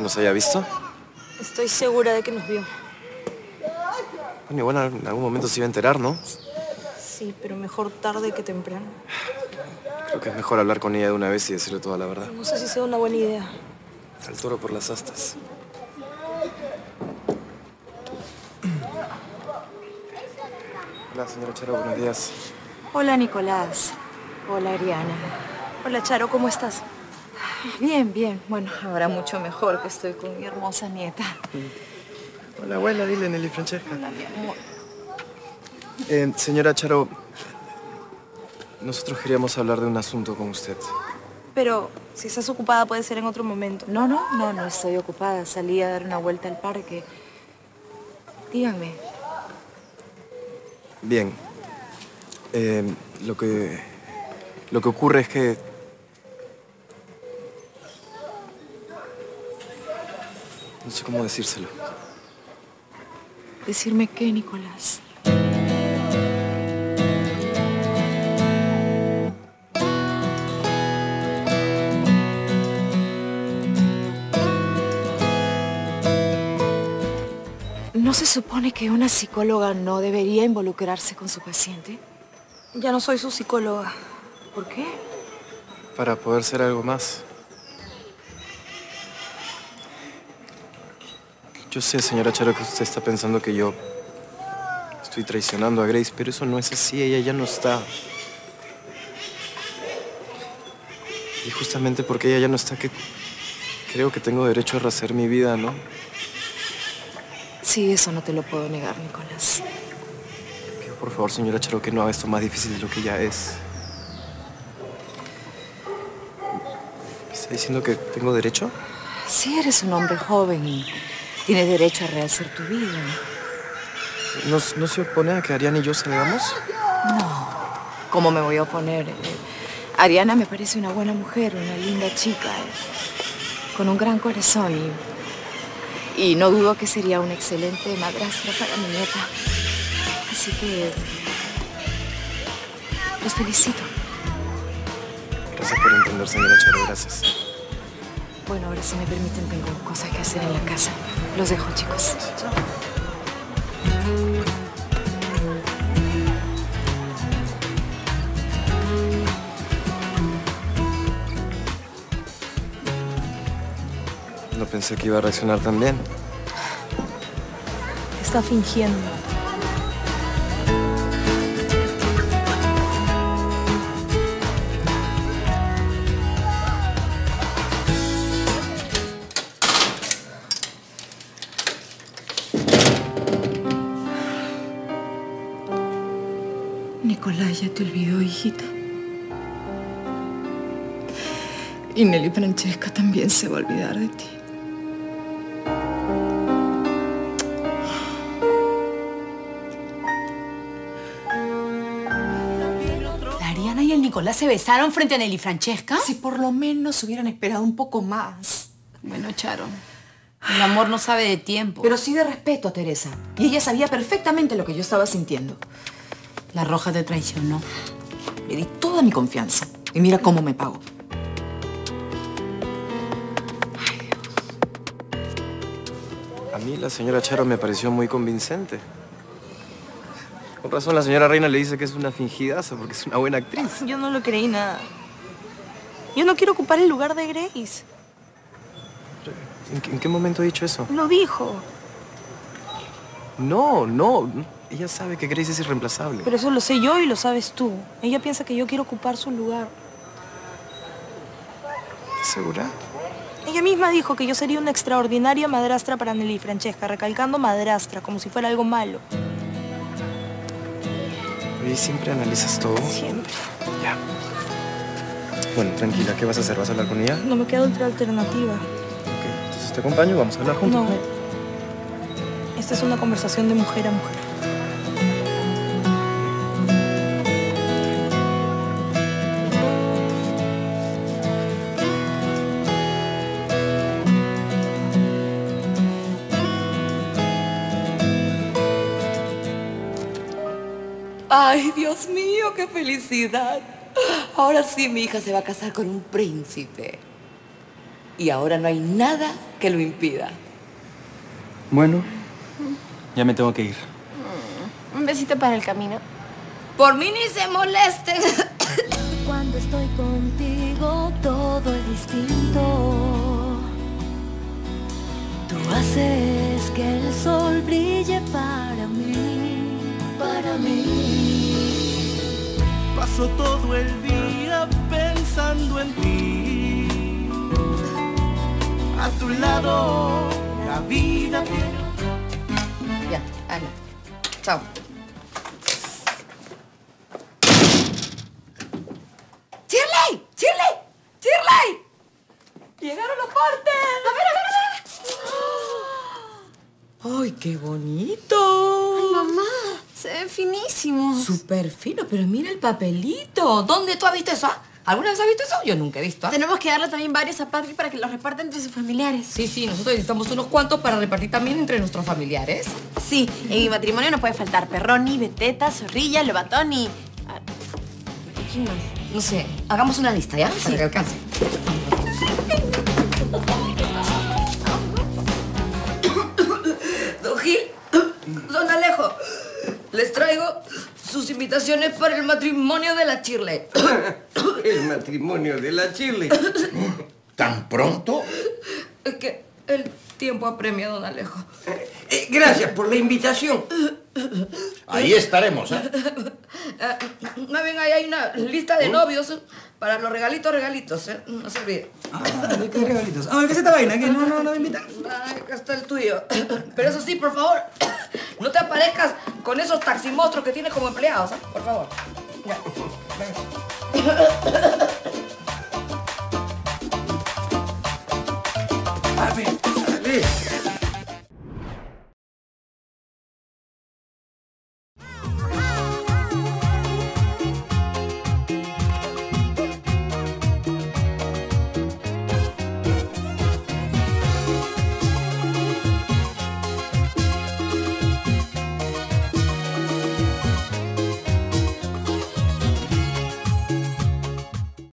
que nos haya visto? Estoy segura de que nos vio. Bueno, igual en algún momento se iba a enterar, ¿no? Sí, pero mejor tarde que temprano. Creo que es mejor hablar con ella de una vez y decirle toda la verdad. No sé si sea una buena idea. Al toro por las astas. Hola, señora Charo, buenos días. Hola, Nicolás. Hola, Ariana. Hola, Charo, ¿cómo estás? Bien, bien. Bueno, ahora mucho mejor que estoy con mi hermosa nieta. Hola, abuela, dile, Nelly Francesca. Hola, mi amor. Señora Charo, nosotros queríamos hablar de un asunto con usted. Pero si estás ocupada puede ser en otro momento. No estoy ocupada. Salí a dar una vuelta al parque. Díganme. Bien. Lo que ocurre es que... No sé cómo decírselo. ¿Decirme qué, Nicolás? ¿No se supone que una psicóloga no debería involucrarse con su paciente? Ya no soy su psicóloga. ¿Por qué? Para poder ser algo más. Yo sé, señora Charo, que usted está pensando que yo estoy traicionando a Grace, pero eso no es así. Ella ya no está. Y justamente porque ella ya no está, que creo que tengo derecho a rehacer mi vida, ¿no? Sí, eso no te lo puedo negar, Nicolás. Pido por favor, señora Charo, que no haga esto más difícil de lo que ya es. ¿Me está diciendo que tengo derecho? Sí, eres un hombre joven y tienes derecho a rehacer tu vida. ¿No se opone a que Ariana y yo salgamos? No. ¿Cómo me voy a oponer? Ariana me parece una buena mujer, una linda chica, con un gran corazón y... no dudo que sería una excelente madrastra para mi nieta. Así que... los felicito. Gracias por entender, señora Charo. Gracias. Bueno, ahora si me permiten, tengo cosas que hacer en la casa. Los dejo, chicos. Chao. No pensé que iba a reaccionar tan bien. Está fingiendo. Nicolás, ¿ya te olvidó, hijita? Y Nelly Francesca también se va a olvidar de ti. Nicolás se besaron frente a Nelly Francesca. Si por lo menos hubieran esperado un poco más. Bueno, Charo, el amor no sabe de tiempo. Pero sí de respeto a Teresa. Y ella sabía perfectamente lo que yo estaba sintiendo. La Roja te traicionó. Le di toda mi confianza. Y mira cómo me pagó. Ay, Dios. A mí la señora Charo me pareció muy convincente. Con razón la señora Reina le dice que es una fingidaza porque es una buena actriz. Yo no lo creí nada. Yo no quiero ocupar el lugar de Grace. ¿En qué momento he dicho eso? Lo dijo. No. Ella sabe que Grace es irreemplazable. Pero eso lo sé yo y lo sabes tú. Ella piensa que yo quiero ocupar su lugar. ¿Estás segura? Ella misma dijo que yo sería una extraordinaria madrastra para Nelly Francesca, recalcando madrastra, como si fuera algo malo. ¿Y siempre analizas todo? Siempre. Ya. Bueno, tranquila, ¿qué vas a hacer? ¿Vas a hablar con ella? No me queda otra alternativa. Ok, entonces te acompaño y vamos a hablar juntos. No. Esta es una conversación de mujer a mujer. ¡Ay, Dios mío, qué felicidad! Ahora sí mi hija se va a casar con un príncipe. Y ahora no hay nada que lo impida. Bueno, ya me tengo que ir. Un besito para el camino. Por mí ni se molesten. Cuando estoy contigo todo es distinto. Tú haces que el sol brille para mí, para mí. Paso todo el día pensando en ti. A tu lado la vida. Ya, Ana. Chao. ¡Chirley! ¡Chirley! ¡Chirley! ¡Llegaron los portes! ¡A ver, a ver, a ver! ¡Ay, qué bonito! ¡Ay, mamá! Se ven finísimos. Súper fino, pero mira el papelito. ¿Dónde tú has visto eso? ¿Ah? ¿Alguna vez has visto eso? Yo nunca he visto. ¿Ah? Tenemos que darle también varios a Patri para que los reparta entre sus familiares. Sí, sí, nosotros necesitamos unos cuantos para repartir también entre nuestros familiares. Sí, en mi matrimonio no puede faltar Perroni, Beteta, Zorrilla, Lobatón y... ¿Quién más? No sé, hagamos una lista, ¿ya? Sí. Para que alcance. Don Gil, don Alejo, les traigo sus invitaciones para el matrimonio de la Chirley. ¿El matrimonio de la Chirley? ¿Tan pronto? Es que el tiempo apremia, don Alejo. Gracias por la invitación. Ahí estaremos, ¿eh? Más bien, ahí hay una lista de novios para los regalitos, ¿eh? No se olvide. Ah, ¿de qué regalitos? Ah, ¿qué es esta vaina? ¿Que no me invitan? Ah, acá está el tuyo. Pero eso sí, por favor, no te aparezcas con esos taximostros que tienes como empleados, ¿eh? Por favor. Ya. Venga.